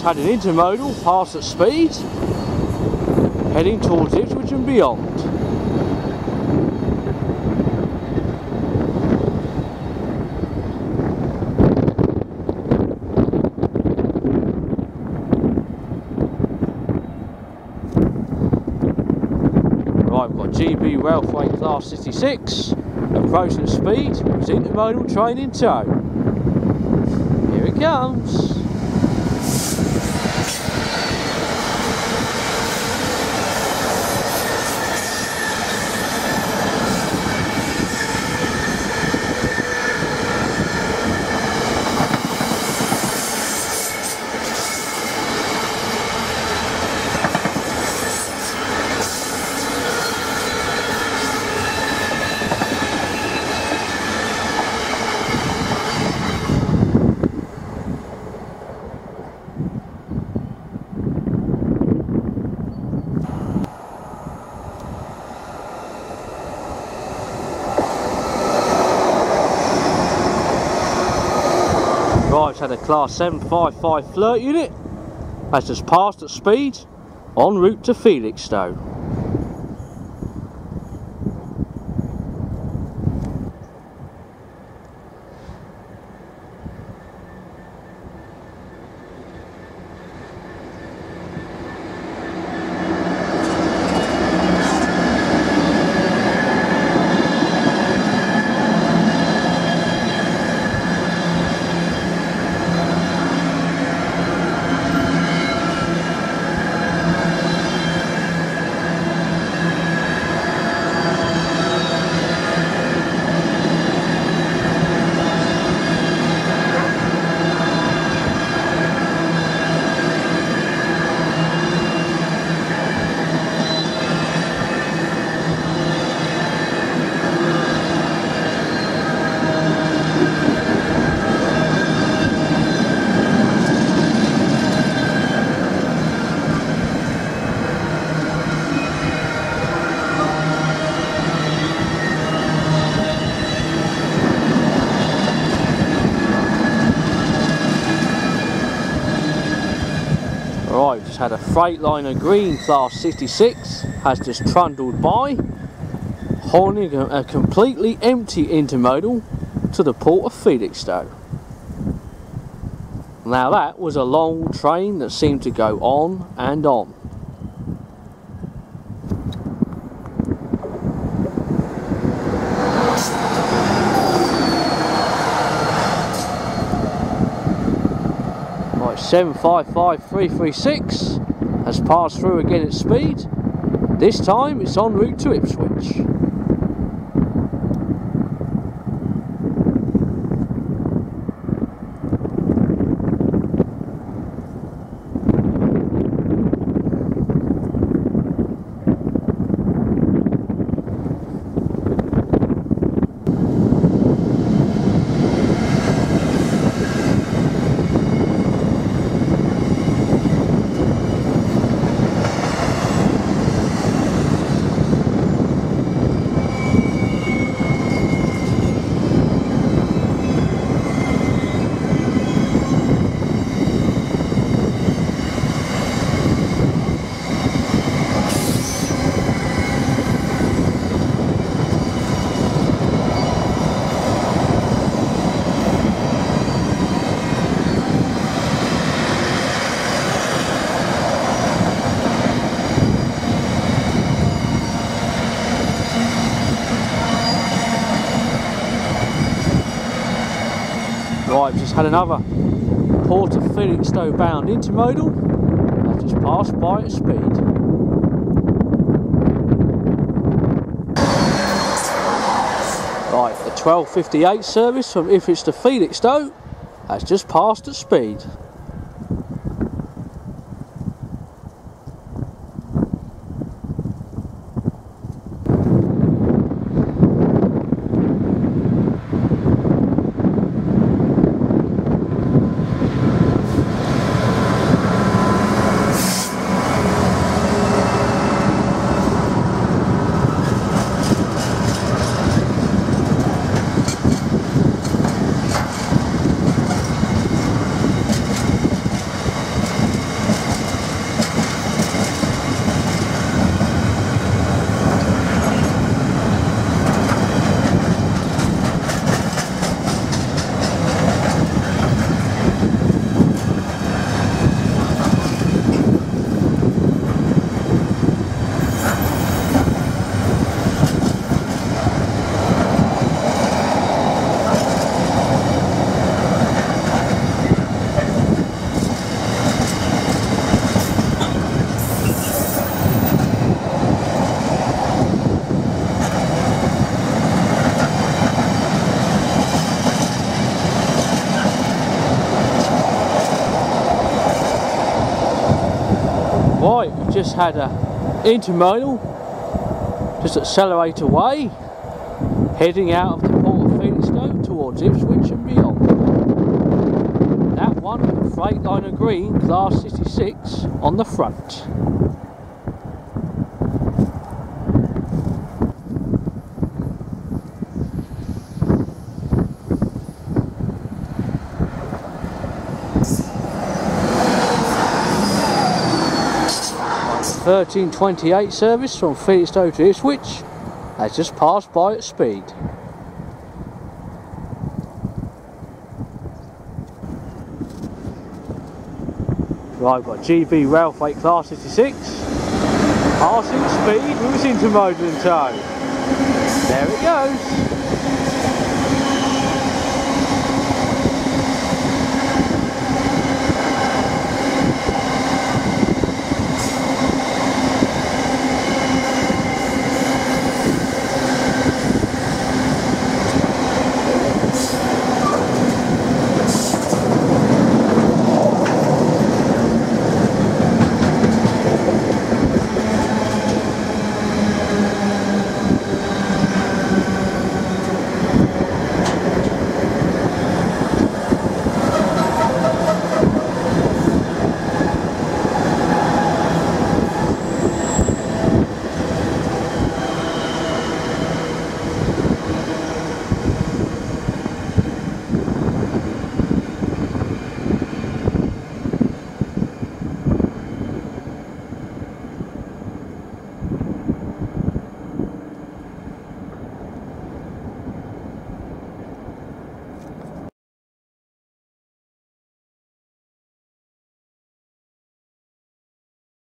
It's had an intermodal pass at speed, heading towards Ipswich and beyond. Right, we've got GB Railfreight Class 66, approaching at speed, with intermodal train in tow. Here it comes. Had a Class 755 FLIRT unit that has passed at speed en route to Felixstowe. Had a Freightliner Green Class 66 has just trundled by, hauling a completely empty intermodal to the port of Felixstowe. Now that was a long train that seemed to go on and on. Right, 755 336 has passed through again at speed. This time it's en route to Ipswich. Right, just had another port of Felixstowe bound intermodal that just passed by at speed. Right, the 1258 service from Ipswich to Felixstowe has just passed at speed. just had a intermodal just accelerate away, heading out of the port of Felixstowe towards Ipswich and beyond. That one, Freightliner Green, Class 66 on the front. The 1328 service from Felixstowe to Ipswich has just passed by at speed. Right, got GB Railfreight Class 66 passing speed with its intermodal in tow. There it goes.